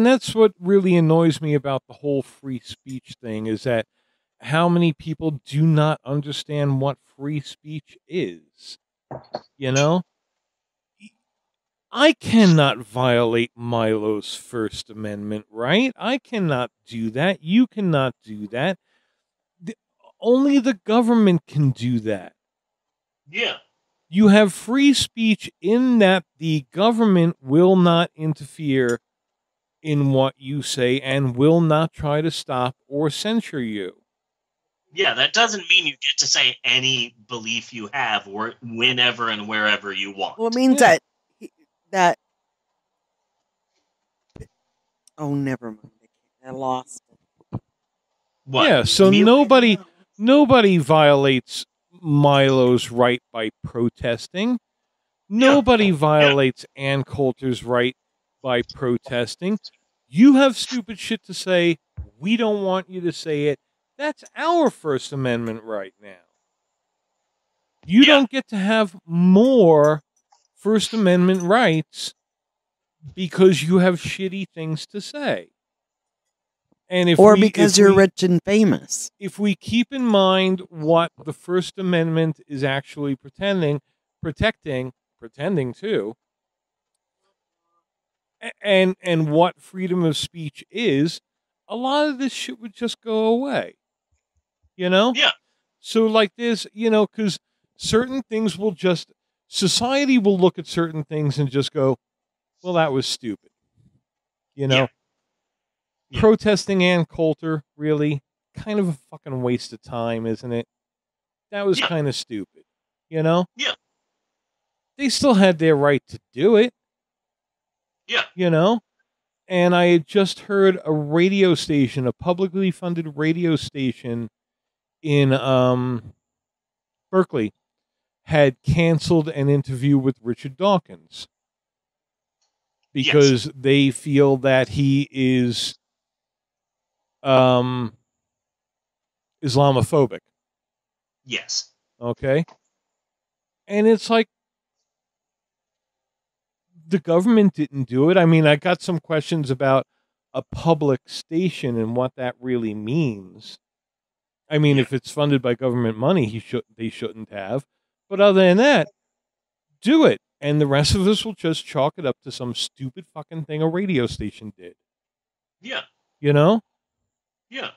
that's what really annoys me about the whole free speech thing, is that how many people do not understand what free speech is? You know, I cannot violate Milo's First Amendment right. I cannot do that. You cannot do that. Only the government can do that. Yeah. You have free speech in that the government will not interfere in what you say and will not try to stop or censure you. Yeah, that doesn't mean you get to say any belief you have or whenever and wherever you want. Well, it means that... Oh, never mind. I lost it. What? Yeah, so nobody violates Milo's right by protesting. Nobody violates Ann Coulter's right by protesting. You have stupid shit to say. We don't want you to say it. That's our First Amendment right now. You don't get to have more First Amendment rights because you have shitty things to say. And because you're rich and famous. If we keep in mind what the First Amendment is actually pretending to, and what freedom of speech is, a lot of this shit would just go away. You know? Yeah. So like this, you know, because certain things will just, society will look at certain things and just go, well, that was stupid. You know? Yeah. Protesting Ann Coulter, really, kind of a fucking waste of time, isn't it? That was kind of stupid. You know? Yeah. They still had their right to do it. Yeah. You know? And I had just heard a radio station, a publicly funded radio station in Berkeley, had canceled an interview with Richard Dawkins because they feel that he is Islamophobic. Yes. Okay. And it's like, the government didn't do it. I mean, I got some questions about a public station and what that really means. I mean, if it's funded by government money, they shouldn't have. But other than that, do it. And the rest of us will just chalk it up to some stupid fucking thing a radio station did. Yeah. You know? Yeah.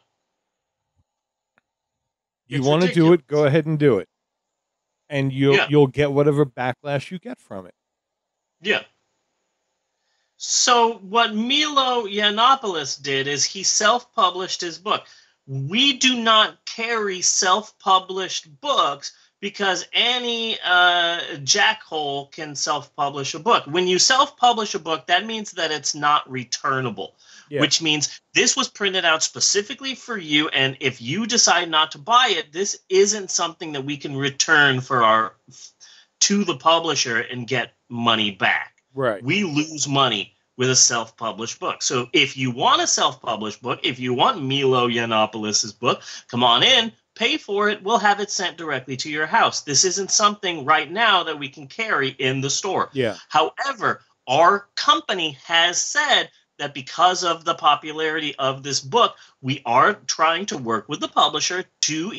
You want to do it, go ahead and do it. And you'll get whatever backlash you get from it. Yeah. So what Milo Yiannopoulos did is he self-published his book. We do not carry self-published books because any jackhole can self-publish a book. When you self-publish a book, that means that it's not returnable, which means this was printed out specifically for you, and if you decide not to buy it, this isn't something that we can return for our to the publisher and get money back. Right. We lose money with a self-published book. So if you want a self-published book, if you want Milo Yiannopoulos' book, come on in, pay for it. We'll have it sent directly to your house. This isn't something right now that we can carry in the store. Yeah. However, our company has said that because of the popularity of this book, we are trying to work with the publisher to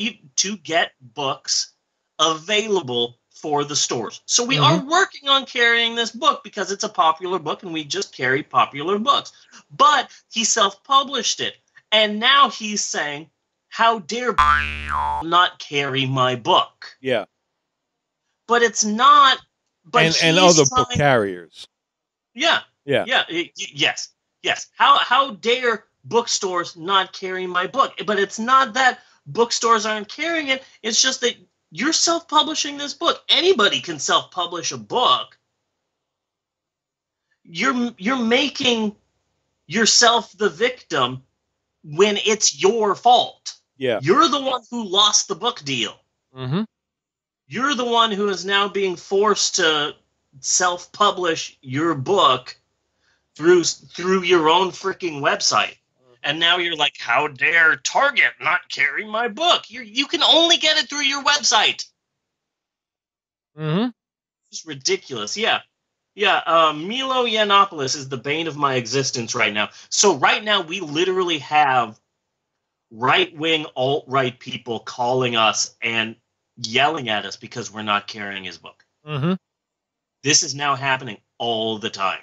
get books available for the stores. So we are working on carrying this book because it's a popular book and we just carry popular books. But he self-published it. And now he's saying, how dare not carry my book? Yeah. But it's not. But and other book carriers. Yeah. Yeah. Yeah. Yes. Yes. How dare bookstores not carry my book? But it's not that bookstores aren't carrying it. It's just that you're self-publishing this book. Anybody can self-publish a book. You're making yourself the victim when it's your fault. Yeah. You're the one who lost the book deal. Mm-hmm. You're the one who is now being forced to self-publish your book through your own freaking website. And now you're like, how dare Target not carry my book? You can only get it through your website. Mm-hmm. It's ridiculous. Yeah. Yeah. Milo Yiannopoulos is the bane of my existence right now. So right now we literally have right-wing, alt-right people calling us and yelling at us because we're not carrying his book. Mm-hmm. This is now happening all the time.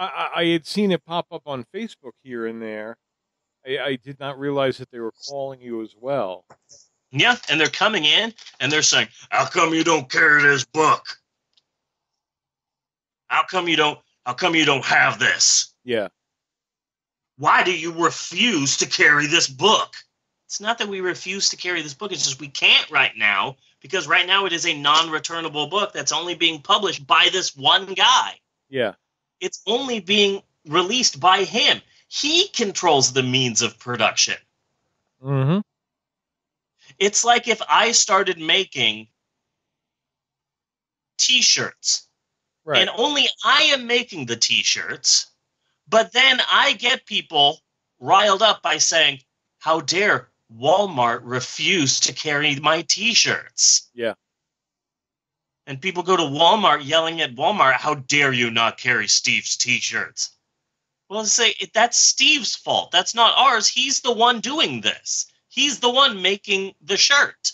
I had seen it pop up on Facebook here and there. I did not realize that they were calling you as well. Yeah, and they're coming in, and they're saying, how come you don't carry this book? How come you don't have this? Yeah. Why do you refuse to carry this book? It's not that we refuse to carry this book. It's just we can't right now, because right now it is a non-returnable book that's only being published by this one guy. Yeah. It's only being released by him. He controls the means of production. Mm-hmm. It's like if I started making T-shirts, right, and only I am making the T-shirts, but then I get people riled up by saying, how dare Walmart refuse to carry my T-shirts? Yeah. And people go to Walmart yelling at Walmart, how dare you not carry Steve's T-shirts? Well, say that's Steve's fault. That's not ours. He's the one doing this. He's the one making the shirt.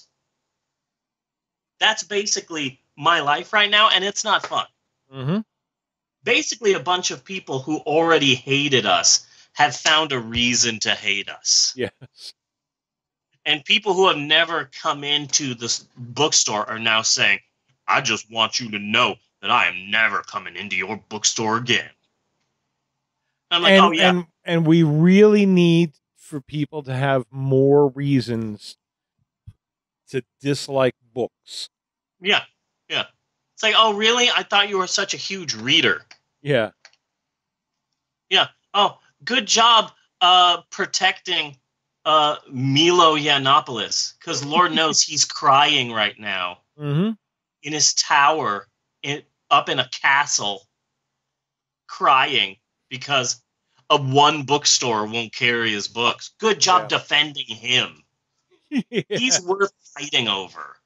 That's basically my life right now, and it's not fun. Mm-hmm. Basically, a bunch of people who already hated us have found a reason to hate us. Yes. And people who have never come into this bookstore are now saying, I just want you to know that I am never coming into your bookstore again. I'm like, oh, yeah. And we really need for people to have more reasons to dislike books. Yeah, yeah. It's like, oh, really? I thought you were such a huge reader. Yeah. Yeah. Oh, good job protecting Milo Yiannopoulos, because Lord knows he's crying right now. Mm-hmm. In his tower, up in a castle, crying because one bookstore won't carry his books. Good job defending him. Yeah. He's worth fighting over.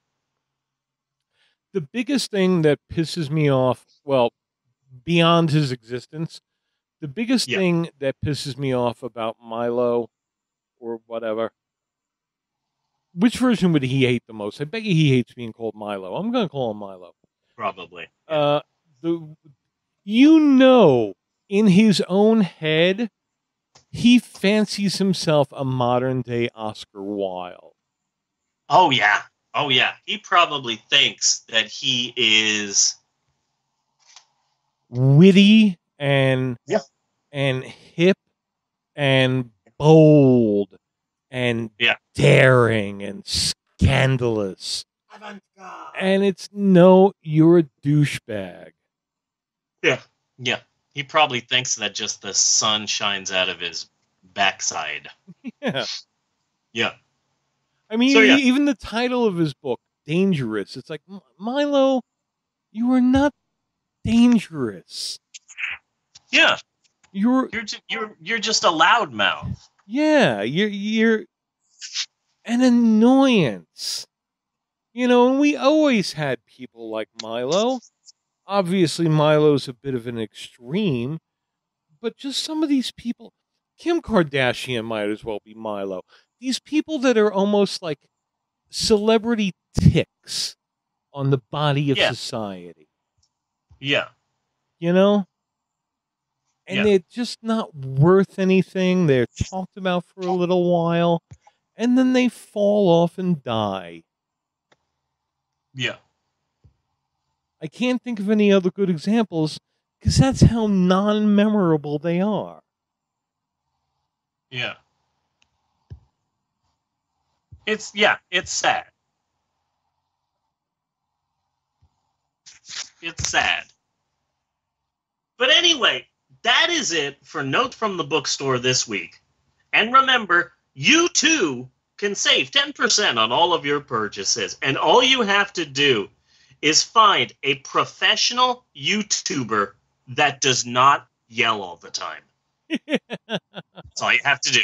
The biggest thing that pisses me off, well, beyond his existence, the biggest thing that pisses me off about Milo or whatever, which version would he hate the most? I bet you he hates being called Milo. I'm going to call him Milo. Probably. In his own head, he fancies himself a modern-day Oscar Wilde. Oh, yeah. Oh, yeah. He probably thinks that he is witty and yeah, and hip and bold and daring and scandalous. And it's no, you're a douchebag. Yeah. Yeah. He probably thinks that just the sun shines out of his backside. Yeah. Yeah. I mean, so, yeah. Even the title of his book, Dangerous, it's like, Milo, you are not dangerous. Yeah. You're just a loudmouth. Yeah, you're an annoyance. You know, and we always had people like Milo. Obviously, Milo's a bit of an extreme, but just some of these people, Kim Kardashian might as well be Milo. These people that are almost like celebrity ticks on the body of society. Yeah. You know? And they're just not worth anything. They're talked about for a little while, and then they fall off and die. Yeah. I can't think of any other good examples because that's how non-memorable they are. Yeah. It's sad. It's sad. But anyway, that is it for Notes from the Bookstore this week. And remember, you too can save 10% on all of your purchases. And all you have to do is find a professional YouTuber that does not yell all the time. That's all you have to do,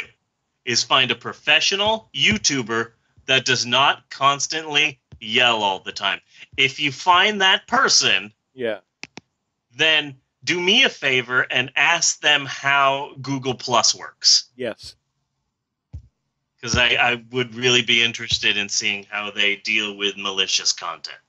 is find a professional YouTuber that does not constantly yell all the time. If you find that person, then do me a favor and ask them how Google Plus works. Yes. Because I would really be interested in seeing how they deal with malicious content.